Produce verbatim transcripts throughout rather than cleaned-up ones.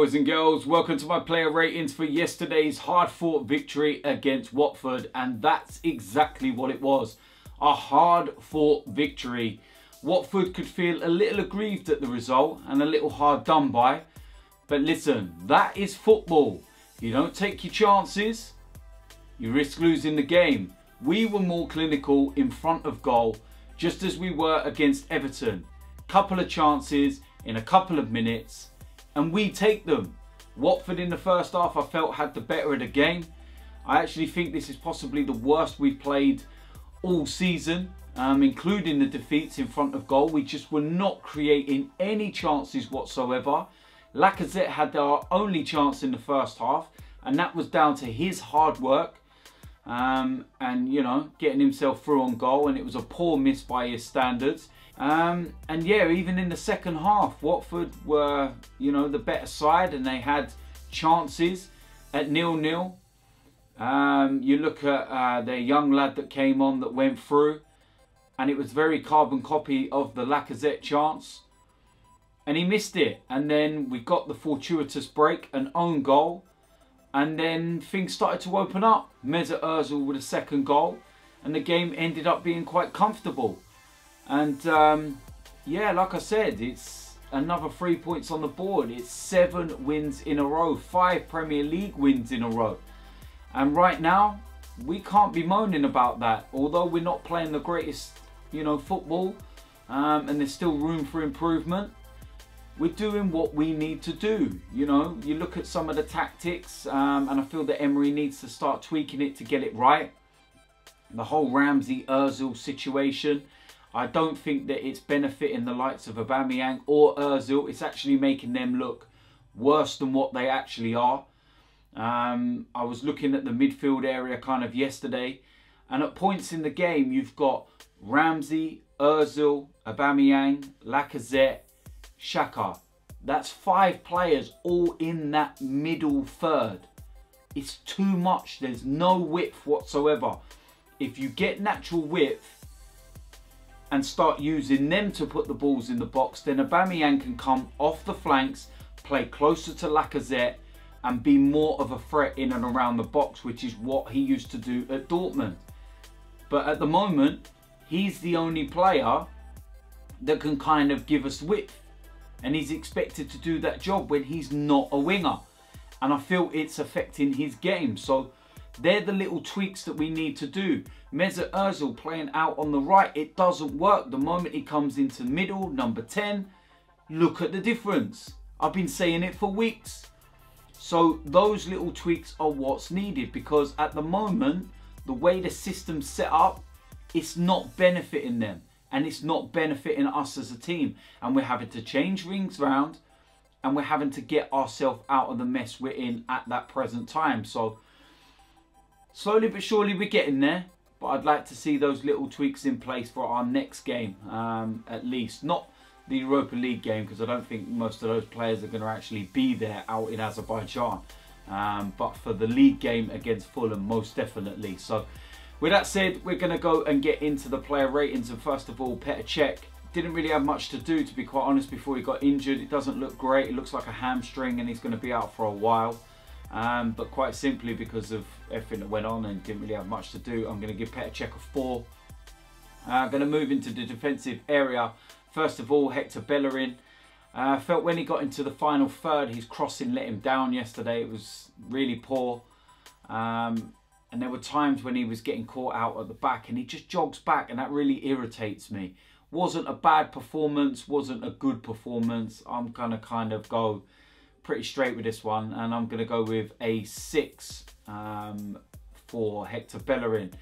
boys and girls, welcome to my player ratings for yesterday's hard-fought victory against Watford, and that's exactly what it was, a hard-fought victory. Watford could feel a little aggrieved at the result and a little hard done by, but listen, that is football. You don't take your chances, you risk losing the game. We were more clinical in front of goal, just as we were against Everton. Couple of chances in a couple of minutes, and we take them. Watford in the first half I felt had the better of the game. I actually think this is possibly the worst we've played all season, um, including the defeats in front of goal. We just were not creating any chances whatsoever. Lacazette had our only chance in the first half, and that was down to his hard work um, and, you know, getting himself through on goal, and it was a poor miss by his standards. Um, and yeah, even in the second half, Watford were, you know, the better side, and they had chances at nil nil. Um, you look at uh, their young lad that came on that went through, and it was very carbon copy of the Lacazette chance, and he missed it. And then we got the fortuitous break, an own goal, and then things started to open up. Mesut Ozil with a second goal, and the game ended up being quite comfortable. And um, yeah, like I said, it's another three points on the board. It's seven wins in a row, five Premier League wins in a row. And right now, we can't be moaning about that. Although we're not playing the greatest, you know, football, um, and there's still room for improvement, we're doing what we need to do. You know, you look at some of the tactics, um, and I feel that Emery needs to start tweaking it to get it right. The whole Ramsey-Ozil situation, I don't think that it's benefiting the likes of Aubameyang or Ozil. It's actually making them look worse than what they actually are. Um, I was looking at the midfield area kind of yesterday, and at points in the game, you've got Ramsey, Ozil, Aubameyang, Lacazette, Xhaka. That's five players all in that middle third. It's too much. There's no width whatsoever. If you get natural width and start using them to put the balls in the box, then Aubameyang can come off the flanks, play closer to Lacazette, and be more of a threat in and around the box, which is what he used to do at Dortmund. But at the moment, he's the only player that can kind of give us width, and he's expected to do that job when he's not a winger. And I feel it's affecting his game. So they're the little tweaks that we need to do. Mesut Ozil playing out on the right, it doesn't work. The moment he comes into middle, number ten, look at the difference. I've been saying it for weeks. So those little tweaks are what's needed, because at the moment, the way the system's set up, it's not benefiting them, and it's not benefiting us as a team. And we're having to change things round, and we're having to get ourselves out of the mess we're in at that present time. So slowly but surely we're getting there, but I'd like to see those little tweaks in place for our next game, um, at least. Not the Europa League game, because I don't think most of those players are going to actually be there out in Azerbaijan, um, but for the league game against Fulham, most definitely. So with that said, we're going to go and get into the player ratings. And first of all, Petr Cech didn't really have much to do, to be quite honest, before he got injured. It doesn't look great. It looks like a hamstring, and he's going to be out for a while. Um, but quite simply because of everything that went on and didn't really have much to do, I'm going to give Petr Cech a four. I'm uh, going to move into the defensive area. First of all, Hector Bellerin. I uh, felt when he got into the final third, his crossing let him down yesterday. It was really poor. Um, and there were times when he was getting caught out at the back, and he just jogs back, and that really irritates me. Wasn't a bad performance, wasn't a good performance. I'm going to kind of go pretty straight with this one, and I'm going to go with a six um, for Hector Bellerin.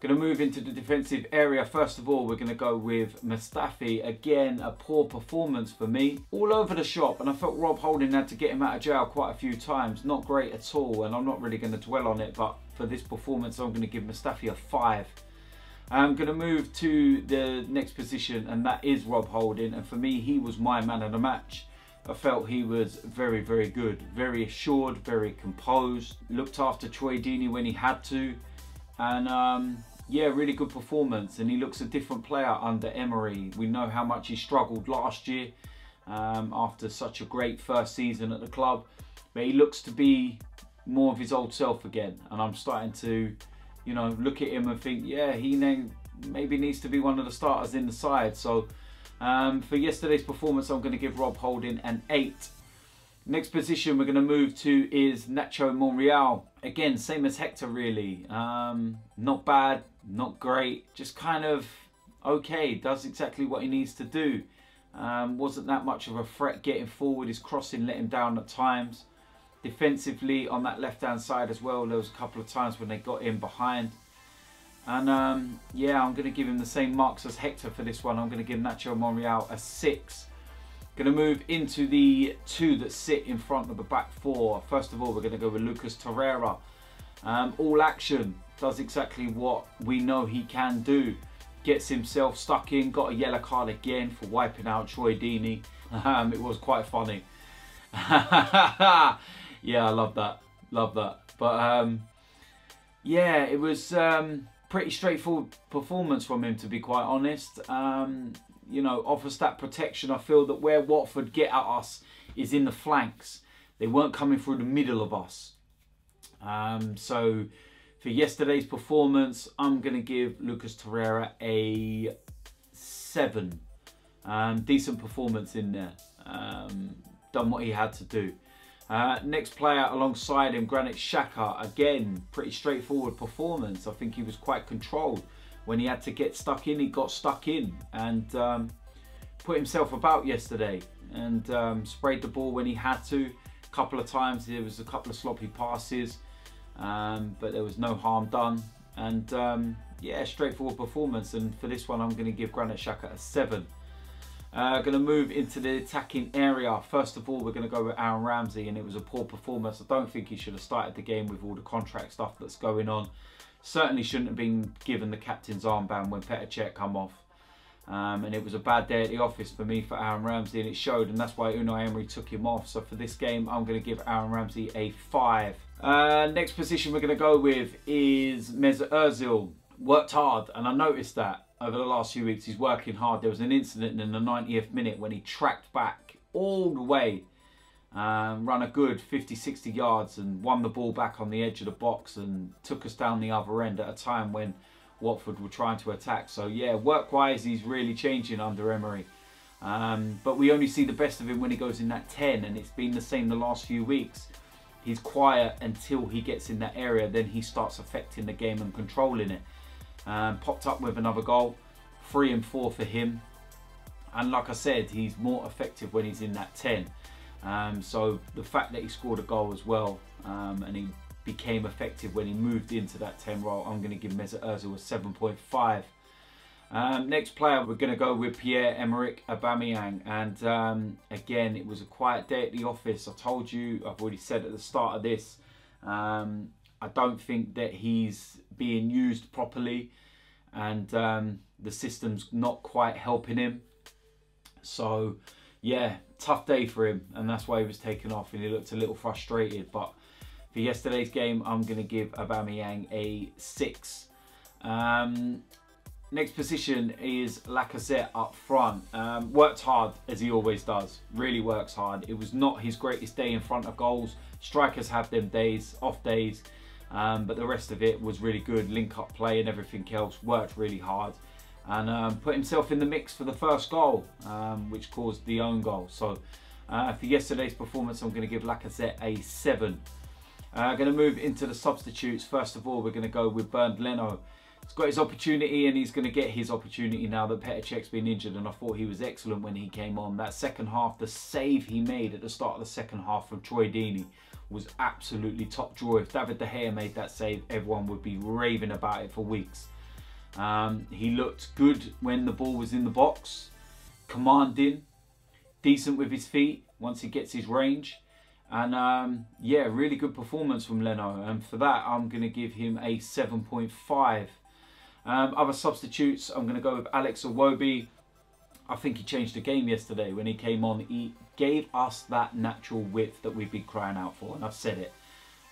Going to move into the defensive area. First of all, we're going to go with Mustafi. Again, a poor performance for me. All over the shop, and I felt Rob Holding had to get him out of jail quite a few times. Not great at all, and I'm not really going to dwell on it, but for this performance, I'm going to give Mustafi a five. I'm going to move to the next position, and that is Rob Holding, and for me, he was my man of the match. I felt he was very, very good, very assured, very composed, looked after Troy Deeney when he had to, and um, yeah, really good performance. And he looks a different player under Emery. We know how much he struggled last year, um, after such a great first season at the club. But he looks to be more of his old self again, and I'm starting to, you know, look at him and think, yeah, he maybe needs to be one of the starters in the side. So um, for yesterday's performance, I'm going to give Rob Holding an eight. Next position we're going to move to is Nacho Monreal. Again, same as Hector really. Um, not bad, not great, just kind of okay. Does exactly what he needs to do. Um, wasn't that much of a threat getting forward. His crossing let him down at times. Defensively on that left-hand side as well, there was a couple of times when they got in behind. And um, yeah, I'm going to give him the same marks as Hector for this one. I'm going to give Nacho Monreal a six. Going to move into the two that sit in front of the back four. First of all, we're going to go with Lucas Torreira. Um, all action, does exactly what we know he can do. Gets himself stuck in, got a yellow card again for wiping out Troy Deeney. Um, it was quite funny. Yeah, I love that, love that. But um, yeah, it was um, pretty straightforward performance from him, to be quite honest. Um, You know, offers that protection. I feel that where Watford get at us is in the flanks. They weren't coming through the middle of us. Um, so for yesterday's performance, I'm going to give Lucas Torreira a seven. Um, decent performance in there. Um, done what he had to do. Uh, next player alongside him, Granit Xhaka. Again, pretty straightforward performance. I think he was quite controlled. When he had to get stuck in, he got stuck in and um, put himself about yesterday and um, sprayed the ball when he had to. A couple of times there was a couple of sloppy passes, um, but there was no harm done. And um, yeah, straightforward performance. And for this one, I'm going to give Granit Xhaka a seven. Uh, going to move into the attacking area. First of all, we're going to go with Aaron Ramsey, and it was a poor performance. I don't think he should have started the game with all the contract stuff that's going on. Certainly shouldn't have been given the captain's armband when Petr Cech come off. Um, and it was a bad day at the office for me for Aaron Ramsey, and it showed, and that's why Unai Emery took him off. So for this game, I'm going to give Aaron Ramsey a five. Uh, next position we're going to go with is Mesut Ozil. Worked hard, and I noticed that over the last few weeks, he's working hard. There was an incident in the ninetieth minute when he tracked back all the way, Um, run a good fifty sixty yards and won the ball back on the edge of the box and took us down the other end at a time when Watford were trying to attack. So yeah, work-wise, he's really changing under Emery. Um, but we only see the best of him when he goes in that ten, and it's been the same the last few weeks. He's quiet until he gets in that area, then he starts affecting the game and controlling it. Um, popped up with another goal, three and four for him. And like I said, he's more effective when he's in that ten. Um, so the fact that he scored a goal as well, um, and he became effective when he moved into that ten role, I'm going to give Mesut Ozil a seven point five. Um, next player, we're going to go with Pierre-Emerick Aubameyang. And um, again, it was a quiet day at the office. I told you, I've already said at the start of this, um, I don't think that he's being used properly, and um, the system's not quite helping him. So yeah, tough day for him, and that's why he was taken off, and he looked a little frustrated. But for yesterday's game, I'm going to give Aubameyang a six. Um, next position is Lacazette up front. Um, worked hard, as he always does. Really works hard. It was not his greatest day in front of goals. Strikers have them days, off days, um, but the rest of it was really good. Link-up play and everything else, worked really hard. And um, put himself in the mix for the first goal, um, which caused the own goal. So uh, for yesterday's performance, I'm going to give Lacazette a seven. I'm uh, going to move into the substitutes. First of all, we're going to go with Bernd Leno. He's got his opportunity, and he's going to get his opportunity now that Petr Cech's been injured, and I thought he was excellent when he came on. That second half, the save he made at the start of the second half from Troy Deeney was absolutely top drawer. If David De Gea made that save, everyone would be raving about it for weeks. Um, he looked good when the ball was in the box, commanding, decent with his feet once he gets his range. And um, yeah, really good performance from Leno. And for that, I'm going to give him a seven point five. Um, other substitutes, I'm going to go with Alex Iwobi. I think he changed the game yesterday. When he came on, he gave us that natural width that we've been crying out for. And I've said it.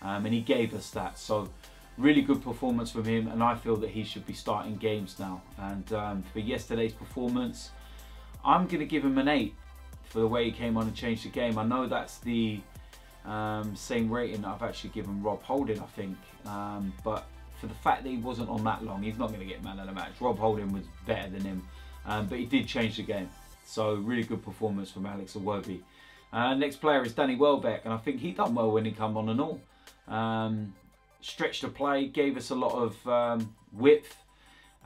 Um, and he gave us that. So really good performance from him, and I feel that he should be starting games now. And um, for yesterday's performance, I'm going to give him an eight. for the way he came on and changed the game. I know that's the um, same rating that I've actually given Rob Holding, I think. Um, but for the fact that he wasn't on that long, he's not going to get man of the match. Rob Holding was better than him, um, but he did change the game. So really good performance from Alex Iwobi. Uh, next player is Danny Welbeck, and I think he done well when he come on and all. Um, stretched the play, gave us a lot of um, width,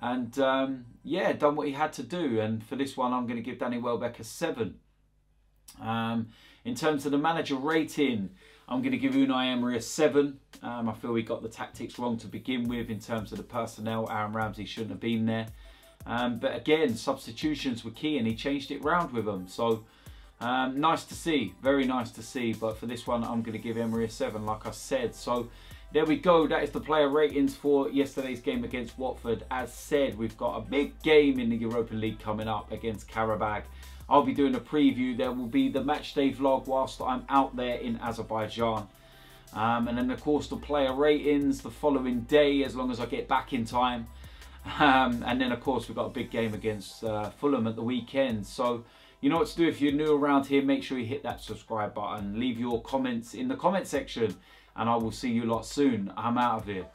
and um, yeah, done what he had to do. And for this one, I'm going to give Danny Welbeck a seven. Um, in terms of the manager rating, I'm going to give Unai Emery a seven. Um, I feel we got the tactics wrong to begin with in terms of the personnel. Aaron Ramsey shouldn't have been there. Um, but again, substitutions were key and he changed it round with them. So um, nice to see, very nice to see. But for this one, I'm going to give Emery a seven, like I said. So there we go. That is the player ratings for yesterday's game against Watford. As said, we've got a big game in the Europa League coming up against Karabakh. I'll be doing a preview. There will be the match day vlog whilst I'm out there in Azerbaijan. Um, and then, of course, the player ratings the following day, as long as I get back in time. Um, and then, of course, we've got a big game against uh, Fulham at the weekend. So, you know what to do. If you're new around here, make sure you hit that subscribe button. Leave your comments in the comment section. And I will see you lot soon. I'm out of here.